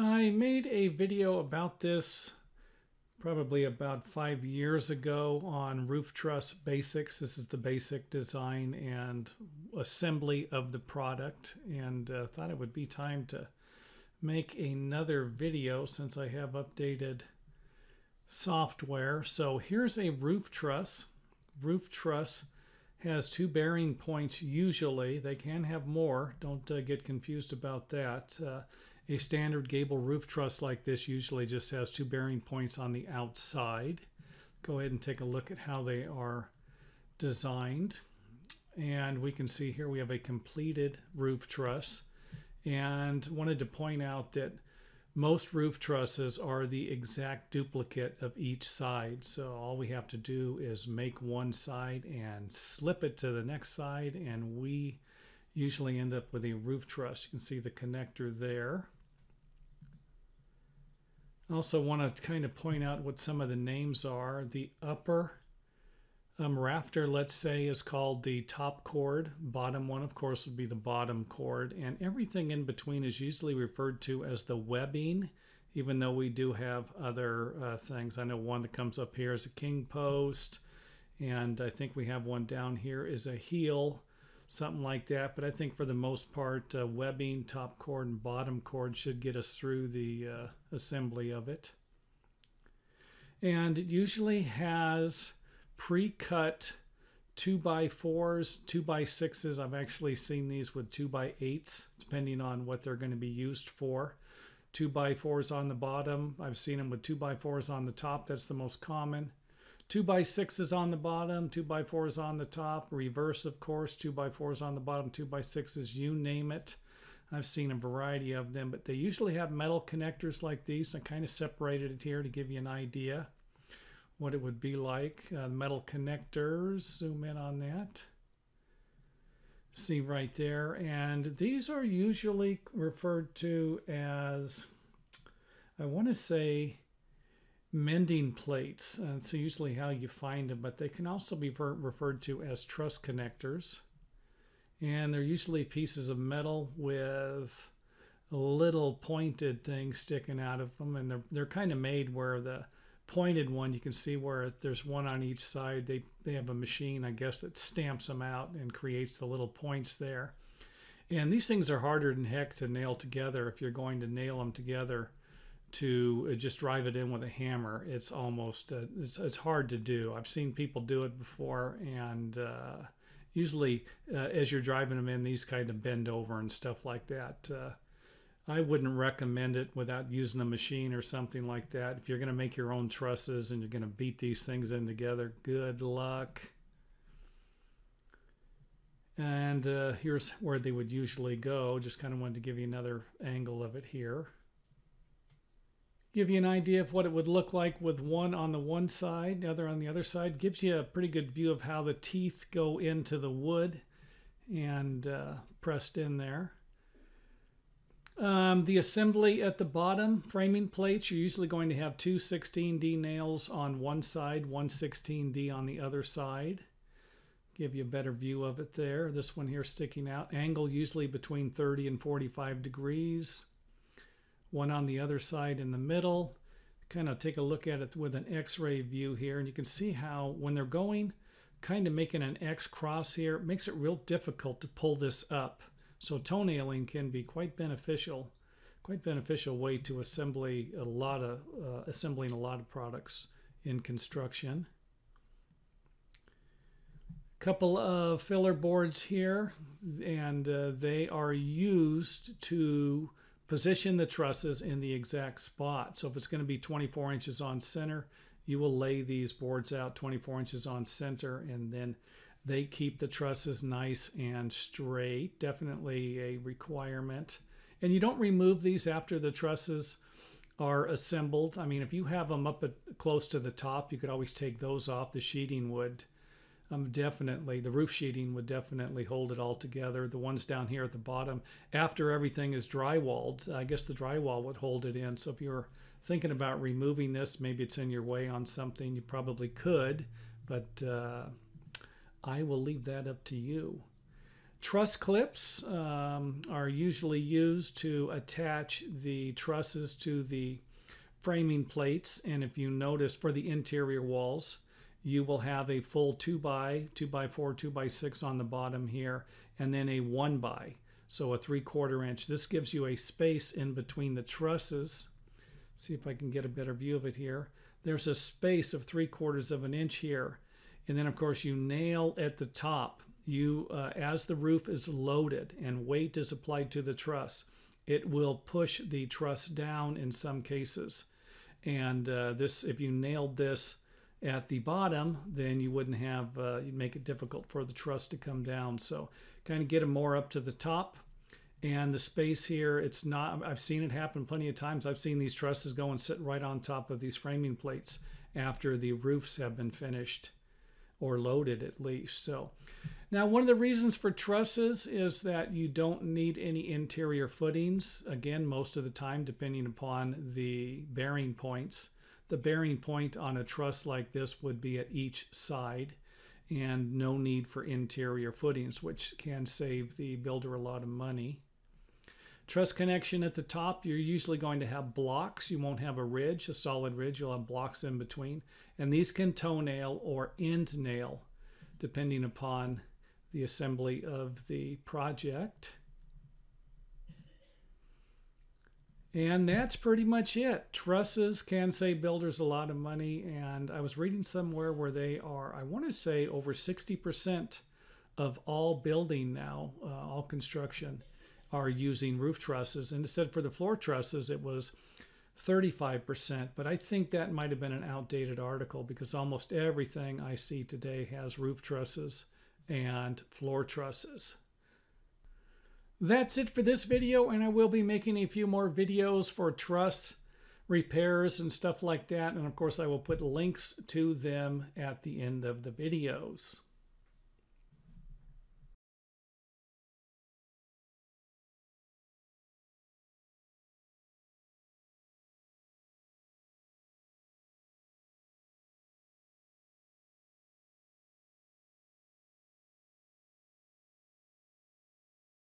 I made a video about this probably about 5 years ago on roof truss basics. This is the basic design and assembly of the product, and thought it would be time to make another video since I have updated software. So here's a roof truss. Roof truss has two bearing points usually. They can have more. Don't get confused about that. A standard gable roof truss like this usually just has two bearing points on the outside. Go ahead and take a look at how they are designed. And we can see here we have a completed roof truss. And wanted to point out that most roof trusses are the exact duplicate of each side. So all we have to do is make one side and slip it to the next side, and we usually end up with a roof truss. You can see the connector there. I also want to kind of point out what some of the names are. The upper rafter, let's say, is called the top chord. Bottom one, of course, would be the bottom chord. And everything in between is usually referred to as the webbing, even though we do have other things. I know one that comes up here is a king post, and I think we have one down here is a heel, something like that. But I think for the most part, webbing, top chord, and bottom chord should get us through the assembly of it. And it usually has pre-cut 2x4s, 2x6s. I've actually seen these with 2x8s, depending on what they're going to be used for. 2x4s on the bottom. I've seen them with 2x4s on the top. That's the most common. 2x6s on the bottom, 2x4s on the top, reverse of course, 2x4s on the bottom, 2x6s, you name it. I've seen a variety of them, but they usually have metal connectors like these. I kind of separated it here to give you an idea what it would be like. Metal connectors, zoom in on that. See right there, and these are usually referred to as, I want to say, mending plates. That's usually how you find them, but they can also be referred to as truss connectors. And they're usually pieces of metal with little pointed things sticking out of them, and they're kind of made where the pointed one, you can see where there's one on each side. They have a machine, I guess, that stamps them out and creates the little points there. And these things are harder than heck to nail together. If you're going to nail them together to just drive it in with a hammer, it's almost it's hard to do. I've seen people do it before, and usually as you're driving them in, these kind of bend over and stuff like that. I wouldn't recommend it without using a machine or something like that. If you're going to make your own trusses and you're going to beat these things in together, good luck. And here's where they would usually go. Just kind of wanted to give you another angle of it here. Give you an idea of what it would look like with one on the one side, the other on the other side. Gives you a pretty good view of how the teeth go into the wood and pressed in there. The assembly at the bottom, framing plates, you're usually going to have two 16D nails on one side, one 16D on the other side. Give you a better view of it there. This one here sticking out. Angle usually between 30 and 45 degrees. One on the other side in the middle. Kind of take a look at it with an x-ray view here, and you can see how when they're going, kind of making an X cross here, it makes it real difficult to pull this up. So toenailing can be quite beneficial way to assembly a lot of assembling a lot of products in construction. Couple of filler boards here, and they are used to position the trusses in the exact spot. So if it's going to be 24 inches on center, you will lay these boards out 24 inches on center, and then they keep the trusses nice and straight. Definitely a requirement. And you don't remove these after the trusses are assembled. I mean, if you have them up at, close to the top, you could always take those off. The sheeting would the roof sheeting would definitely hold it all together. The ones down here at the bottom, after everything is drywalled, I guess the drywall would hold it in. So if you're thinking about removing this, maybe it's in your way on something, you probably could, but I will leave that up to you. Truss clips are usually used to attach the trusses to the framing plates, and if you notice for the interior walls, you will have a full 2x, 2x4, 2x6 on the bottom here, and then a 1x, so a 3/4 inch. This gives you a space in between the trusses. See if I can get a better view of it here. There's a space of 3/4 of an inch here, and then of course you nail at the top. You, as the roof is loaded and weight is applied to the truss, it will push the truss down in some cases. And this, if you nailed this at the bottom, then you wouldn't have, you'd make it difficult for the truss to come down. So kind of get them more up to the top. And the space here, it's not, I've seen it happen plenty of times. I've seen these trusses go and sit right on top of these framing plates after the roofs have been finished or loaded at least. So now one of the reasons for trusses is that you don't need any interior footings. Again, most of the time, depending upon the bearing points. The bearing point on a truss like this would be at each side, and no need for interior footings, which can save the builder a lot of money. Truss connection at the top, you're usually going to have blocks. You won't have a ridge, a solid ridge. You'll have blocks in between. And these can toenail or end nail, depending upon the assembly of the project. And that's pretty much it. Trusses can save builders a lot of money. And I was reading somewhere where they are, I want to say, over 60% of all building now, all construction, are using roof trusses. And it said for the floor trusses it was 35%, but I think that might have been an outdated article because almost everything I see today has roof trusses and floor trusses. That's it for this video, and I will be making a few more videos for truss repairs and stuff like that, and of course I will put links to them at the end of the videos.